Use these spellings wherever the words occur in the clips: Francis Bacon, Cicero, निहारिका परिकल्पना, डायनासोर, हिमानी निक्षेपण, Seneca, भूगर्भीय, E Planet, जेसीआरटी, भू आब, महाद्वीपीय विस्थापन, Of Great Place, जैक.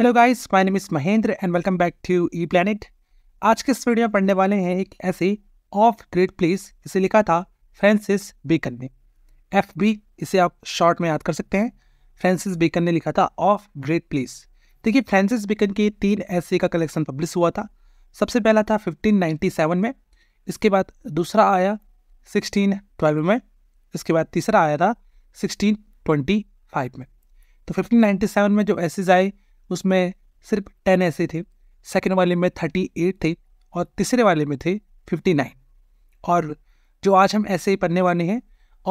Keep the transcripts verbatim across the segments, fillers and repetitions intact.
Hello guys, my name is Mahendra and welcome back to E planet. आज के इस video में पढ़ने वाले हैं एक ऐसे ऑफ ग्रेट प्लेस जिसे लिखा था फ्रांसिस बेकन ने। एफ बी इसे आप शॉर्ट में याद कर सकते हैं। फ्रांसिस बेकन ने लिखा था ऑफ ग्रेट प्लेस। देखिए, फ्रांसिस बेकन के तीन ऐसे का कलेक्शन पब्लिश हुआ था। सबसे पहला था फिफ्टीन नाइन्टी सेवन में, इसके बाद दूसरा आया सिक्सटीन ट्वेल्व में, इसके बाद तीसरा आया था सिक्सटीन ट्वेंटी फाइव में। तो फिफ्टीन नाइन्टी सेवन में जो एसेज आए उसमें सिर्फ टेन ऐसे थे, सेकंड वाले में थर्टी एट थे और तीसरे वाले में थे फिफ्टी नाइन। और जो आज हम ऐसे ही पढ़ने वाले हैं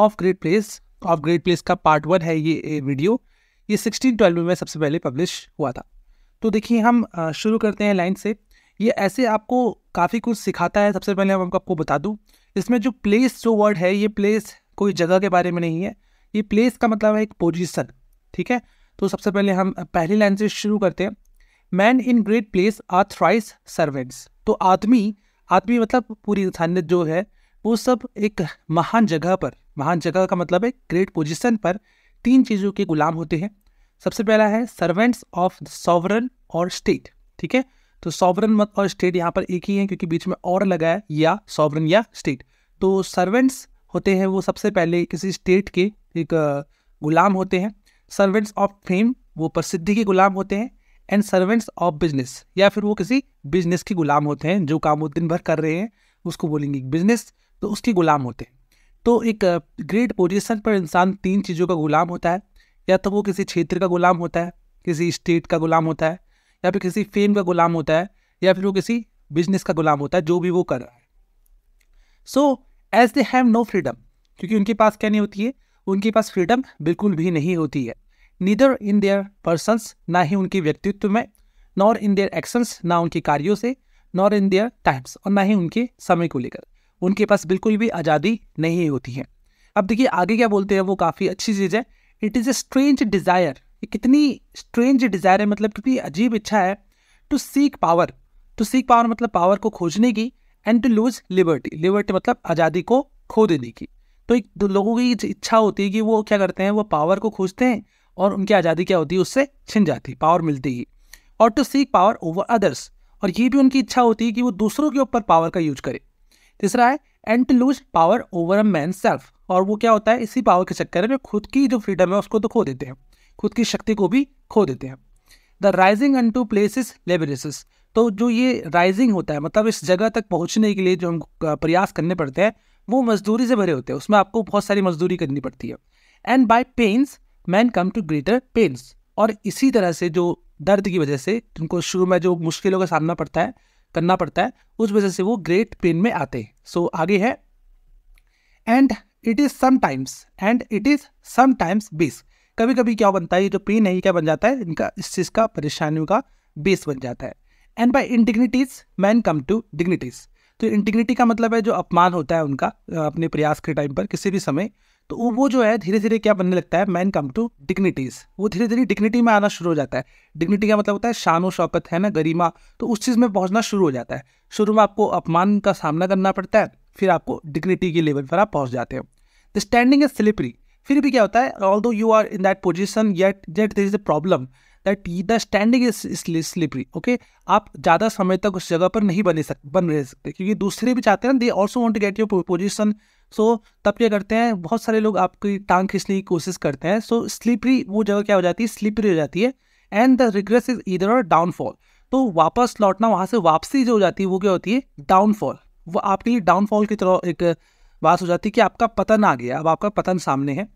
of great place, of great place का पार्ट वन है ये वीडियो। ये सिक्सटीन ट्वेल्व में सबसे पहले पब्लिश हुआ था। तो देखिए, हम शुरू करते हैं लाइन से। ये ऐसे आपको काफ़ी कुछ सिखाता है। सबसे पहले हम आपको बता दूँ, इसमें जो प्लेस जो वर्ड है, ये प्लेस कोई जगह के बारे में नहीं है। ये प्लेस का मतलब है एक पोजिशन, ठीक है। तो सबसे पहले हम पहली लाइन से शुरू करते हैं। Man in great place are thrice servants. तो आदमी आदमी मतलब पूरी इंसानियत जो है वो सब एक महान जगह पर, महान जगह का मतलब है ग्रेट पोजीशन पर तीन चीज़ों के गुलाम होते हैं। सबसे पहला है सर्वेंट्स ऑफ सॉवरन और स्टेट, ठीक है। तो सॉवरन मत और स्टेट यहाँ पर एक ही है क्योंकि बीच में और लगा है, या सॉवरन या स्टेट। तो सर्वेंट्स होते हैं वो सबसे पहले किसी स्टेट के एक गुलाम होते हैं। सर्वेंट्स ऑफ फेम, वो प्रसिद्धि के गुलाम होते हैं। एंड सर्वेंट्स ऑफ बिजनेस, या फिर वो किसी बिजनेस के गुलाम होते हैं। जो काम वो दिन भर कर रहे हैं उसको बोलेंगे बिजनेस, तो उसके गुलाम होते हैं। तो एक ग्रेट पोजीशन पर इंसान तीन चीज़ों का गुलाम होता है। या तो वो किसी क्षेत्र का गुलाम होता है, किसी स्टेट का गुलाम होता है, या फिर किसी फेम का गुलाम होता है, या फिर वो किसी बिजनेस का गुलाम होता है जो भी वो कर रहा है। So as they have no freedom, क्योंकि उनके पास क्या नहीं होती है, उनके पास फ्रीडम बिल्कुल भी नहीं होती है। नीदर इन देयर पर्सन्स, ना ही उनके व्यक्तित्व में, नॉर इन देयर एक्शंस, ना उनके कार्यों से, नॉर इन देयर टाइम्स, और ना ही उनके समय को लेकर उनके पास बिल्कुल भी आज़ादी नहीं होती है। अब देखिए आगे क्या बोलते हैं, वो काफ़ी अच्छी चीज़ है। It is a strange desire, ये कितनी स्ट्रेंज डिज़ायर है, मतलब कितनी अजीब इच्छा है। To seek power, to seek power मतलब पावर को खोजने की। And to lose liberty, liberty मतलब आज़ादी को खो देने की। तो एक दो लोगों की इच्छा होती है कि वो क्या करते हैं, वो पावर को खोजते हैं और उनकी आज़ादी क्या होती है, उससे छिन जाती है पावर मिलती ही। और to seek power over others, और ये भी उनकी इच्छा होती है कि वो दूसरों के ऊपर पावर का यूज करें। तीसरा है and to lose power over a man self, और वो क्या होता है, इसी पावर के चक्कर में खुद की जो फ्रीडम है उसको तो खो देते हैं, खुद की शक्ति को भी खो देते हैं। The rising unto Plessis laborious, तो जो ये राइजिंग होता है मतलब इस जगह तक पहुँचने के लिए जो हम प्रयास करने पड़ते हैं वो मजदूरी से भरे होते हैं, उसमें आपको बहुत सारी मजदूरी करनी पड़ती है। And by pains man come to greater pains, और इसी तरह से जो दर्द की वजह से उनको शुरू में जो मुश्किलों का सामना पड़ता है करना पड़ता है उस वजह से वो ग्रेट पेन में आते हैं। सो आगे है and it is sometimes, and it is sometimes base, कभी कभी क्या बनता है, ये जो पेन है ये क्या बन जाता है, इनका इस चीज़ का परेशानियों का बेस बन जाता है। And by indignities man come to dignities, तो इंटीग्रिटी का मतलब है जो अपमान होता है उनका अपने प्रयास के टाइम पर किसी भी समय, तो वो जो है धीरे धीरे क्या बनने लगता है, मैन कम टू डिग्निटीज़, वो धीरे धीरे डिग्निटी में आना शुरू हो जाता है। डिग्निटी का मतलब होता है शानो शौकत, है ना, गरिमा, तो उस चीज़ में पहुंचना शुरू हो जाता है। शुरू में आपको अपमान का सामना करना पड़ता है, फिर आपको डिग्निटी के लेवल पर आप पहुँच जाते हो। द स्टैंडिंग इज स्लिपरी, फिर भी क्या होता है, although you are in that position yet that there is a problem that the standing is slippery, okay. आप ज़्यादा समय तक उस जगह पर नहीं बने सकते बन रह सकते क्योंकि दूसरे भी चाहते हैं ना, they also want to get your position. So so, तब क्या करते हैं, बहुत सारे लोग आपकी टांग खींचने की कोशिश करते हैं। सो so, स्लिपरी वो जगह क्या हो जाती है, स्लिपरी हो जाती है। And the regress is either or downfall, तो वापस लौटना, वहाँ से वापसी जो हो जाती है वो क्या होती है, डाउनफॉल। वो आपके लिए डाउनफॉल की तरह एक बात हो जाती है कि आपका पतन आ गया, अब आपका पतन सामने है।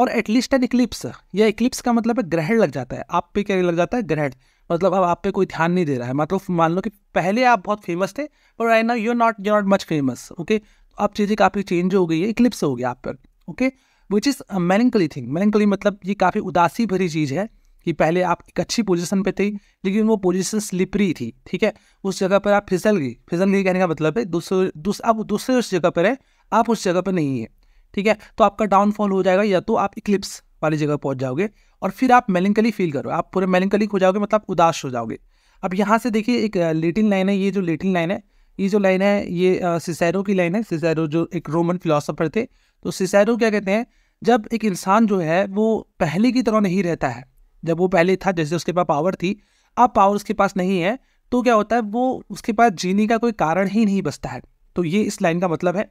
और एटलीस्ट एन इक्लिप्स, या इक्लिप्स का मतलब है ग्रहण लग जाता है, आप पे क्या लग जाता है, ग्रहण, मतलब अब आप पे कोई ध्यान नहीं दे रहा है। मतलब मान लो कि पहले आप बहुत फेमस थे but right now you not you not much famous, okay. अब चीज़ें काफ़ी चेंज हो गई है, इक्लिप्स हो गया आप पर, okay. Which is melancholy thing, melancholy मतलब ये काफ़ी उदासी भरी चीज़ है कि पहले आप एक अच्छी पोजीशन पे थे लेकिन वो पोजीशन स्लिपरी थी, ठीक है। उस जगह पर आप फिसल गई, फिसल गई कहने का मतलब है दूसरे दूस, आप दूसरे उस जगह पर है, आप उस जगह पर नहीं है, ठीक है। तो आपका डाउनफॉल हो जाएगा, या तो आप इक्लिप्स वाली जगह पहुँच जाओगे और फिर आप मेलंकली फील करो, आप पूरे मेलंकली हो जाओगे, मतलब उदास हो जाओगे। अब यहाँ से देखिए एक लेटिन लाइन है, ये जो लेटिन लाइन है, ये जो लाइन है ये सिसेरो की लाइन है। सिसेरो जो एक रोमन फिलोसोफर थे, तो सिसेरो क्या कहते हैं, जब एक इंसान जो है वो पहले की तरह नहीं रहता है, जब वो पहले था जैसे उसके पास पावर थी, अब पावर उसके पास नहीं है, तो क्या होता है वो उसके पास जीने का कोई कारण ही नहीं बचता है। तो ये इस लाइन का मतलब है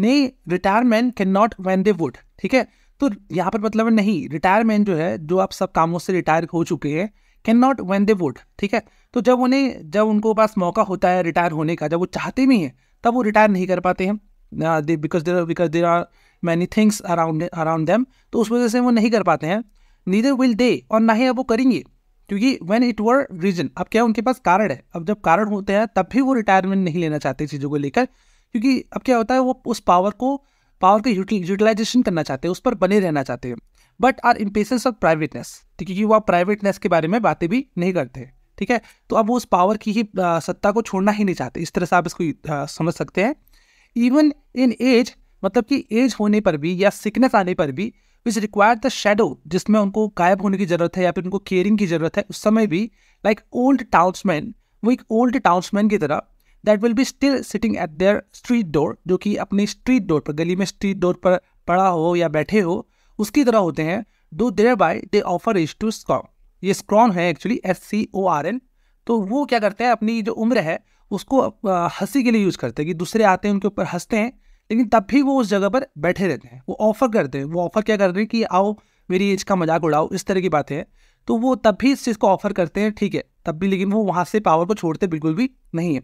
नहीं, retirement can not when they would, ठीक है। तो यहाँ पर मतलब नहीं, रिटायरमेंट जो है, जो आप सब कामों से रिटायर हो चुके हैं, can not when they would, ठीक है। तो जब उन्हें जब उनको पास मौका होता है रिटायर होने का, जब वो चाहते भी हैं तब वो रिटायर नहीं कर पाते हैं, they because there because there are many things around around them, तो उस वजह से वो नहीं कर पाते हैं। नीदर विल दे, और ना ही अब वो करेंगे, क्योंकि व्हेन इट वर रीजन, अब क्या उनके पास कारण है, अब जब कारण होते हैं तब भी वो रिटायरमेंट नहीं लेना चाहते चीज़ों को लेकर, क्योंकि अब क्या होता है वो उस पावर को पावर का यूटिलाइजेशन करना चाहते हैं, उस पर बने रहना चाहते हैं। But are impatience of privateness, ठीक है, क्योंकि वह प्राइवेटनेस के बारे में बातें भी नहीं करते, ठीक है। तो अब वो उस पावर की ही आ, सत्ता को छोड़ना ही नहीं चाहते, इस तरह से आप इसको आ, समझ सकते हैं। इवन इन एज, मतलब कि एज होने पर भी या सिकनेस आने पर भी, विच रिक्वायर द शेडो, जिसमें उनको गायब होने की ज़रूरत है या फिर उनको केयरिंग की ज़रूरत है, उस समय भी लाइक ओल्ड टाउन्समैन, वो एक ओल्ड टाउन्समैन की तरह that will be still sitting at their street door, जो कि अपनी स्ट्रीट डोर पर, गली में स्ट्रीट डोर पर पड़ा हो या बैठे हो, उसकी तरह होते हैं। Though thereby they offer is to scorn, ये स्क्रॉन है actually, S C O R N. तो वो क्या करते हैं, अपनी जो उम्र है उसको हंसी के लिए यूज़ करते हैं, कि दूसरे आते हैं उनके ऊपर हंसते हैं, लेकिन तब भी वो उस जगह पर बैठे रहते हैं। वो ऑफ़र करते हैं, वो ऑफ़र क्या कर रहे हैं कि आओ मेरी एज का मजाक उड़ाओ, इस तरह की बातें हैं। तो वो तब भी इस चीज़ को ऑफ़र करते हैं, ठीक है, तब भी, लेकिन वो वहाँ से पावर को छोड़ते बिल्कुल भी नहीं है।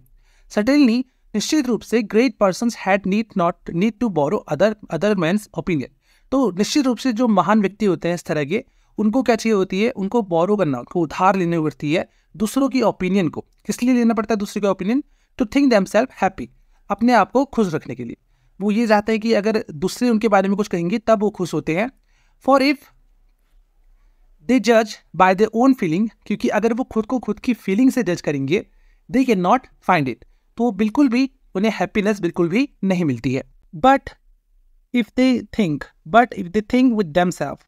सडनली, निश्चित रूप से, great persons had need not need to borrow other other men's opinion. तो निश्चित रूप से जो महान व्यक्ति होते हैं इस तरह के, उनको क्या चाहिए होती है, उनको बोरो करना, उनको उधार लेने पड़ती है दूसरों की ओपिनियन को। किस लिए लेना पड़ता है दूसरों की opinion, to think themself happy, अपने आप को खुश रखने के लिए। वो ये चाहते हैं कि अगर दूसरे उनके बारे में कुछ कहेंगे तब वो खुश होते हैं। फॉर इफ दे जज बाय देयर ओन फीलिंग, क्योंकि अगर वो खुद को खुद की फीलिंग से जज करेंगे, they can not find it, तो बिल्कुल भी उन्हें हैप्पीनेस बिल्कुल भी नहीं मिलती है। But if they think but if they think with themself,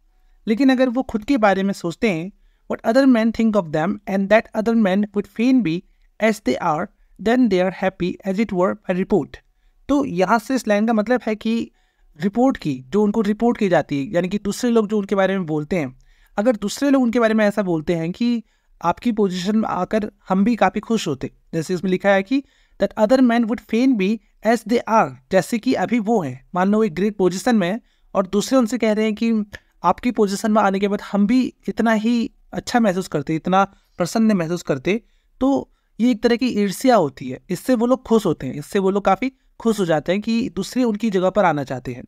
लेकिन अगर वो खुद के बारे में सोचते हैं, what other man think of them and that other man would fain be as they are, then they are happy as it were a report. तो यहाँ से इस लाइन का मतलब है कि रिपोर्ट की, जो उनको रिपोर्ट की जाती है, यानी कि दूसरे लोग जो उनके बारे में बोलते हैं, अगर दूसरे लोग उनके बारे में ऐसा बोलते हैं कि आपकी पोजीशन में आकर हम भी काफ़ी खुश होते, जैसे इसमें लिखा है कि that other man would fain be as they are, जैसे कि अभी वो हैं, मान लो एक ग्रेट पोजीशन में है और दूसरे उनसे कह रहे हैं कि आपकी पोजीशन में आने के बाद हम भी इतना ही अच्छा महसूस करते, इतना प्रसन्न महसूस करते, तो ये एक तरह की ईर्ष्या होती है, इससे वो लोग खुश होते हैं, इससे वो लोग काफ़ी खुश हो जाते हैं कि दूसरे उनकी जगह पर आना चाहते हैं।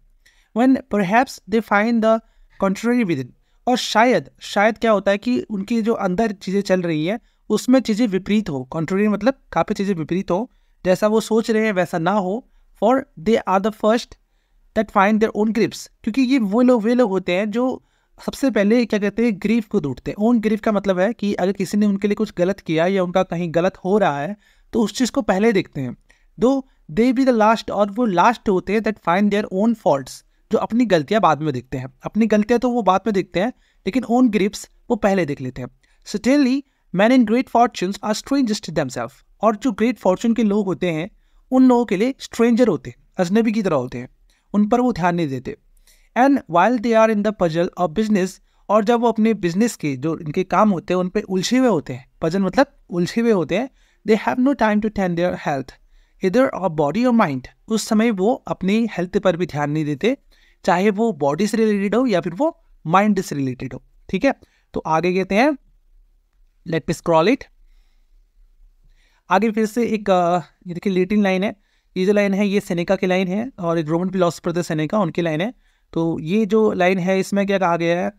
When perhaps they find the contrary within, और शायद शायद क्या होता है कि उनके जो अंदर चीज़ें चल रही हैं उसमें चीज़ें विपरीत हो, कंट्ररी मतलब काफ़ी चीज़ें विपरीत हो, जैसा वो सोच रहे हैं वैसा ना हो। For they are the first that find their own griefs, क्योंकि ये वो लोग वे लोग होते हैं जो सबसे पहले क्या कहते हैं, ग्रीफ को ढूंढते हैं। ओन ग्रीफ का मतलब है कि अगर किसी ने उनके लिए कुछ गलत किया या उनका कहीं गलत हो रहा है तो उस चीज़ को पहले देखते हैं। दो दे बी द लास्ट, और वो लास्ट होते हैं that find their own faults, जो अपनी गलतियां बाद में देखते हैं, अपनी गलतियां तो वो बाद में देखते हैं लेकिन ओन ग्रीप्स वो पहले देख लेते हैं। Certainly man in great fortune are strangers to themself, और जो ग्रेट फॉर्चून के लोग होते हैं उन लोगों के लिए स्ट्रेंजर होते हैं, अजनबी की तरह होते हैं, उन पर वो ध्यान नहीं देते। And while they are in the puzzle of business, और जब वो अपने बिजनेस के जो इनके काम होते हैं उन पर उलझे हुए होते हैं, पजल मतलब उलझे हुए होते हैं, they have no time to tend their health इधर और बॉडी और माइंड, उस समय वो अपनी हेल्थ पर भी ध्यान नहीं देते, चाहे वो बॉडी से रिलेटेड हो या फिर वो माइंड से रिलेटेड हो, ठीक है। तो आगे कहते हैं, लेट मी स्क्रॉल इट, आगे फिर से एक ये देखिए लेटिन लाइन है, ये जो लाइन है ये सेनेका की लाइन है और एक रोमन फिलोसफर थे सेनेका, उनकी लाइन है। तो ये जो लाइन है इसमें क्या कहा गया है,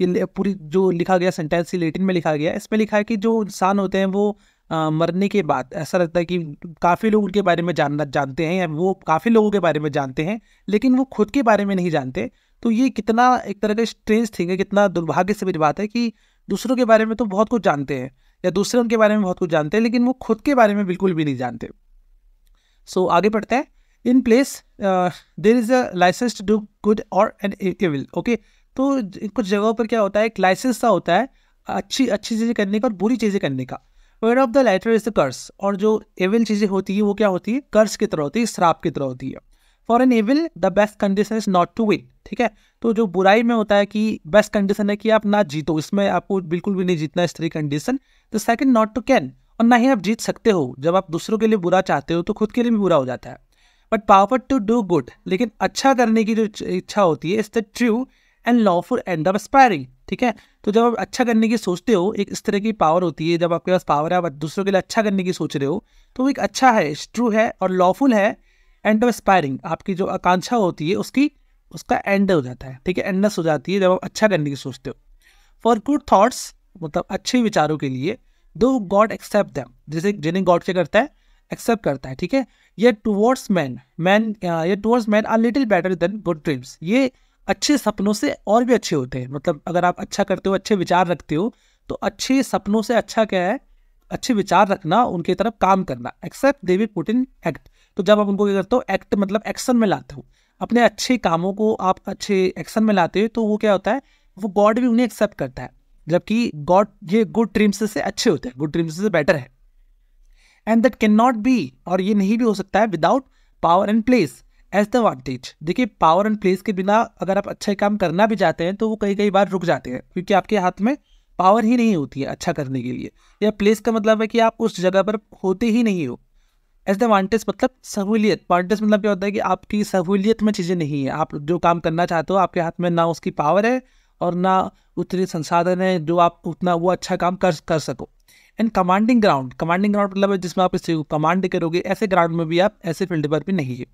ये पूरी जो लिखा गया सेंटेंस ये लेटिन में लिखा गया है। इसमें लिखा है कि जो इंसान होते हैं वो आ, मरने के बाद ऐसा लगता है कि काफ़ी लोग उनके बारे में जानना जानते हैं या वो काफ़ी लोगों के बारे में जानते हैं लेकिन वो खुद के बारे में नहीं जानते। तो ये कितना एक तरह का स्ट्रेंज थिंग है, कितना दुर्भाग्य से बड़ी बात है कि दूसरों के बारे में तो बहुत कुछ जानते हैं या दूसरे उनके बारे में बहुत कुछ जानते हैं लेकिन वो खुद के बारे में बिल्कुल भी नहीं जानते। सो so, आगे पढ़ते हैं। In place there is a licence to do good or an evil, okay. तो कुछ जगहों पर क्या होता है, एक लाइसेंस सा होता है अच्छी अच्छी चीज़ें करने का और बुरी चीज़ें करने का। Word of the letter is the curse, और जो एविल चीज़ें होती है वो क्या होती है, कर्स की तरह होती है, श्राप की तरह होती है। For an evil the best condition is not to win, ठीक है। तो जो बुराई में होता है कि बेस्ट कंडीशन है कि आप ना जीतो, इसमें आपको बिल्कुल भी नहीं जीतना, स्त्री कंडीशन। तो सेकंड नॉट टू कैन, और ना ही आप जीत सकते हो। जब आप दूसरों के लिए बुरा चाहते हो तो खुद के लिए भी बुरा हो जाता है। But power to do good, लेकिन अच्छा करने की जो इच्छा होती है, is the true and lawful end of aspiring, ठीक है। तो जब आप अच्छा करने की सोचते हो, एक इस तरह की पावर होती है, जब आपके पास पावर है आप दूसरों के लिए अच्छा करने की सोच रहे हो, तो वो एक अच्छा है, ट्रू है और लॉफुल है एंड ऑफ एस्पायरिंग। आपकी जो आकांक्षा होती है उसकी उसका एंड हो जाता है, ठीक है, एंडनेस हो जाती है जब आप अच्छा करने की सोचते हो। फॉर गुड थाट्स, मतलब अच्छे विचारों के लिए, दो गॉड एक्सेप्ट दैम, जैसे जिन्हें गॉड क्या करता है, एक्सेप्ट करता है, ठीक है। ये टुवर्ड्स मैन मैन ये towards man are little better than good dreams, ये अच्छे सपनों से और भी अच्छे होते हैं। मतलब अगर आप अच्छा करते हो, अच्छे विचार रखते हो, तो अच्छे सपनों से अच्छा क्या है, अच्छे विचार रखना, उनकी तरफ काम करना। Except they be put in act, तो जब आप उनको क्या करते हो, एक्ट मतलब एक्शन में लाते हो, अपने अच्छे कामों को आप अच्छे एक्शन में लाते हो, तो वो क्या होता है, वो गॉड भी उन्हें एक्सेप्ट करता है। जबकि गॉड ये गुड ड्रीम्स से अच्छे होते हैं, गुड ड्रीम्स से बेटर है। And that can not be, और ये नहीं भी हो सकता है, without power and place as the advantage. देखिए, पावर एंड प्लेस के बिना अगर आप अच्छे काम करना भी चाहते हैं तो वो कई कई बार रुक जाते हैं, क्योंकि आपके हाथ में पावर ही नहीं होती है अच्छा करने के लिए, या प्लेस का मतलब है कि आप उस जगह पर होते ही नहीं हो। एज द एडवांटेज मतलब सहूलियत, एडवांटेज मतलब क्या होता है कि आपकी सहूलियत में चीज़ें नहीं है, आप जो काम करना चाहते हो आपके हाथ में ना उसकी पावर है और ना उतने संसाधन है जो आप उतना वो अच्छा काम कर कर सको। And commanding ground, commanding ground मतलब है जिसमें आप इस चीज़ को कमांड करोगे, ऐसे ग्राउंड में भी आप, ऐसे फील्ड पर भी नहीं है।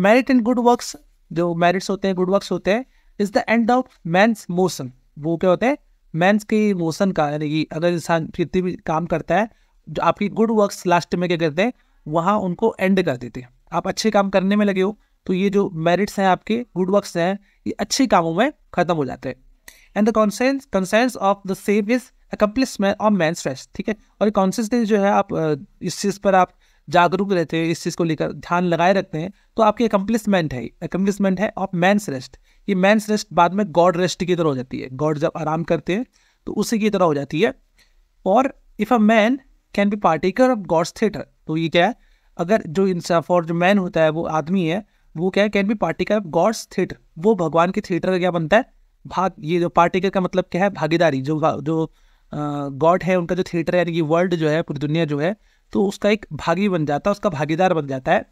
मेरिट एंड गुड वर्क्स, जो मेरिट्स होते हैं, गुड वर्क्स होते हैं, is the end of man's motion, वो क्या होते हैं, मैंस के मोशन का, यानी कि अगर इंसान कितनी भी काम करता है, जो आपकी गुड वर्क्स लास्ट में क्या करते हैं, वहाँ उनको एंड कर देते हैं। आप अच्छे काम करने में लगे हो तो ये जो मेरिट्स हैं आपके, गुड वर्क्स हैं, ये अच्छे कामों में ख़त्म हो जाते हैं। And the conscience conscience of the same is accomplishment of man's fest, ठीक है। और ये कॉन्सियसनेस जो है, आप इस चीज़ पर आप जागरूक रहते हैं, इस चीज़ को लेकर ध्यान लगाए रखते हैं, तो आपकी अकम्प्लिशमेंट है, अकम्प्लिशमेंट है ऑफ मैंस रेस्ट। ये मैंस रेस्ट बाद में गॉड रेस्ट की तरह हो जाती है, गॉड जब आराम करते हैं तो उसी की तरह हो जाती है। और if a man can be partaker of God's theatre, तो ये क्या है, अगर जो इंसाफ और जो मैन होता है, वो आदमी है, वो क्या है, can be partaker of God's theatre, वो भगवान के थिएटर का क्या बनता है, भाग। ये जो पार्टिकर का मतलब क्या है, भागीदारी, जो जो गॉड है उनका जो थिएटर है, यानी कि वर्ल्ड जो है, पूरी दुनिया जो है, तो उसका एक भागी बन जाता है, उसका भागीदार बन जाता है।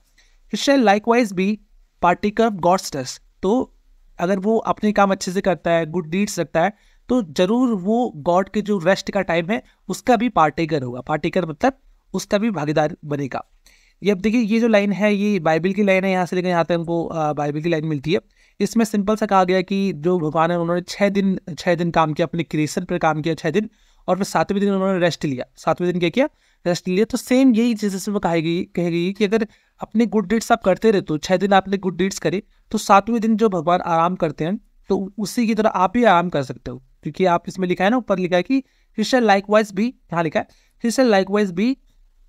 इससे लाइकवाइज भी पार्टिकर ऑफ गॉड्स ट्रस्ट, तो अगर वो अपने काम अच्छे से करता है, गुड डीड्स रखता है, तो जरूर वो गॉड के जो रेस्ट का टाइम है उसका भी पार्टिकर होगा, पार्टिकर मतलब उसका भी भागीदार बनेगा। ये अब देखिए, ये जो लाइन है ये बाइबल की लाइन है, यहाँ से लेकर यहाँ तक हमको बाइबल की लाइन मिलती है। इसमें सिंपल सा कहा गया कि जो भगवान है उन्होंने छः दिन छः दिन काम किया, अपने क्रिएशन पर काम किया छः दिन, और फिर सातवें दिन उन्होंने रेस्ट लिया, सातवें दिन क्या किया, रेस्ट लिया। तो सेम यही चीज़ इसमें कही गई कही गई कि अगर अपने गुड डीड्स आप करते रहते हो, छः दिन आपने गुड डीड्स करे, तो सातवें दिन जो भगवान आराम करते हैं तो उसी की तरह आप भी आराम कर सकते हो, क्योंकि आप इसमें लिखा है ना, ऊपर लिखा है कि ही शैल लाइकवाइज भी, यहाँ लिखा है he shall likewise be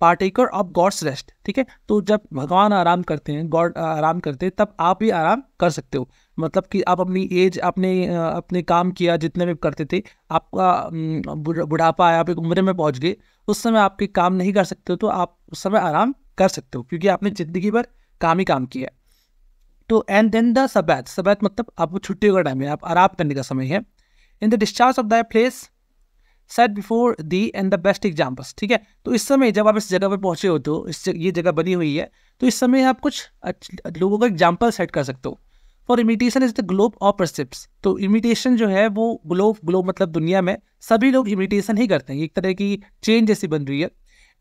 partaker of God's rest, ठीक है। तो जब भगवान आराम करते हैं, गॉड आराम करते हैं, तब आप भी आराम कर सकते हो। मतलब कि आप अपनी एज, अपने अपने काम किया जितने भी करते थे, आपका बुढ़ापा आया, आप एक उम्र में पहुंच गए, उस समय आपके काम नहीं कर सकते हो, तो आप उस समय आराम कर सकते हो, क्योंकि आपने ज़िंदगी भर काम ही काम किया। तो and then the Sabbath, Sabbath मतलब आपको छुट्टियों का टाइम है, आप आराम करने का समय है। In the discharge of the place set before thee and the best examples, ठीक है। तो इस समय जब आप इस जगह पर पहुंचे हो, तो इस ये जगह बनी हुई है, तो इस समय आप कुछ लोगों का एग्जाम्पल सेट कर सकते हो। For imitation is the globe of precepts, तो इमिटेशन जो है वो ग्लोब ग्लोब मतलब दुनिया में सभी लोग इमिटेशन ही करते हैं, एक तरह की चेन जैसी बन रही है।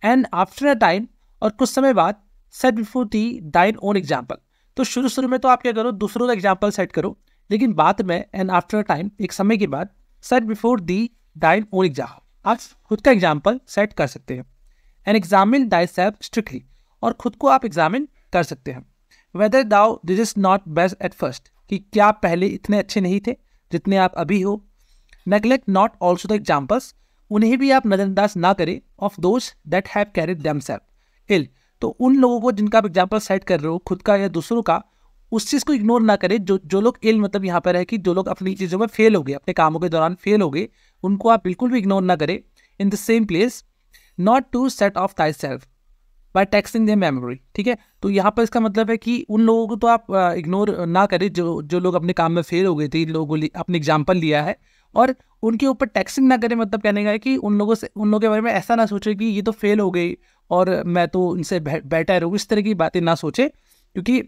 एंड आफ्टर अ टाइम, और कुछ समय बाद, सेट बिफोर दी दाइन ओन एग्जाम्पल, तो शुरू शुरू में तो आप क्या करो, दूसरों का एग्जाम्पल सेट करो, लेकिन बाद में, एंड आफ्टर अ टाइम एक समय के बाद, सेट बिफोर दी दाइन ओन एग्जाम्पल, आप खुद का एग्जाम्पल सेट कर सकते हैं। And examine thyself strictly, और खुद को आप एग्जामिन कर सकते हैं। Whether thou this is not best at first, कि क्या आप पहले इतने अच्छे नहीं थे जितने आप अभी हो। Neglect not also the examples, उन्हें भी आप नज़रअंदाज ना करें। Of those that have carried themselves ill, तो उन लोगों को जिनका आप एग्जाम्पल सेट कर रहे हो, खुद का या दूसरों का, उस चीज़ को इग्नोर ना करें। जो जो लोग इल मतलब यहाँ पर है कि जो लोग अपनी चीज़ों में फेल हो गए, अपने कामों के दौरान फेल हो गए, उनको आप बिल्कुल भी इग्नोर ना करें। In the same place not to set off Thai self, by taxing their memory, ठीक है। तो यहाँ पर इसका मतलब है कि उन लोगों को तो आप इग्नोर ना करें जो जो लोग अपने काम में फेल हो गए थे, इन लोगों को अपने एग्जाम्पल लिया है, और उनके ऊपर टैक्सिंग ना करें। मतलब कहने का है कि उन लोगों से उन लोगों के बारे में ऐसा ना सोचे कि ये तो फेल हो गई और मैं तो इनसे बेटर हूँ, इस तरह की बातें ना सोचें, क्योंकि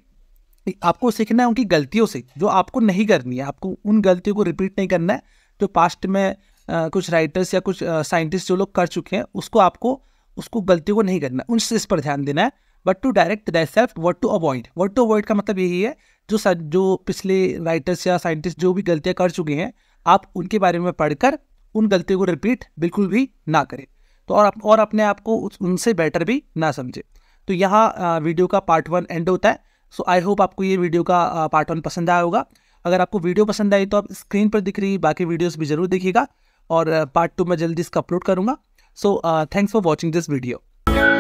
आपको सीखना है उनकी गलतियों से जो आपको नहीं करनी है। आपको उन गलतियों को रिपीट नहीं करना है जो पास्ट में आ, कुछ राइटर्स या कुछ साइंटिस्ट जो लोग कर चुके हैं, उसको आपको उसको गलतियों को नहीं करना, उनसे इस पर ध्यान देना है। But to direct that self what to avoid, what to avoid का मतलब यही है जो जो पिछले राइटर्स या साइंटिस्ट जो भी गलतियाँ कर चुके हैं, आप उनके बारे में पढ़कर उन गलतियों को रिपीट बिल्कुल भी ना करें, तो और आप, और अपने आप को उनसे बेटर भी ना समझें। तो यहाँ वीडियो का पार्ट वन एंड होता है। सो आई होप आपको ये वीडियो का पार्ट वन पसंद आया होगा। अगर आपको वीडियो पसंद आई तो आप स्क्रीन पर दिख रही बाकी वीडियोस भी जरूर देखिएगा, और पार्ट टू मैं जल्दी इसका अपलोड करूँगा। So thanks for watching this video.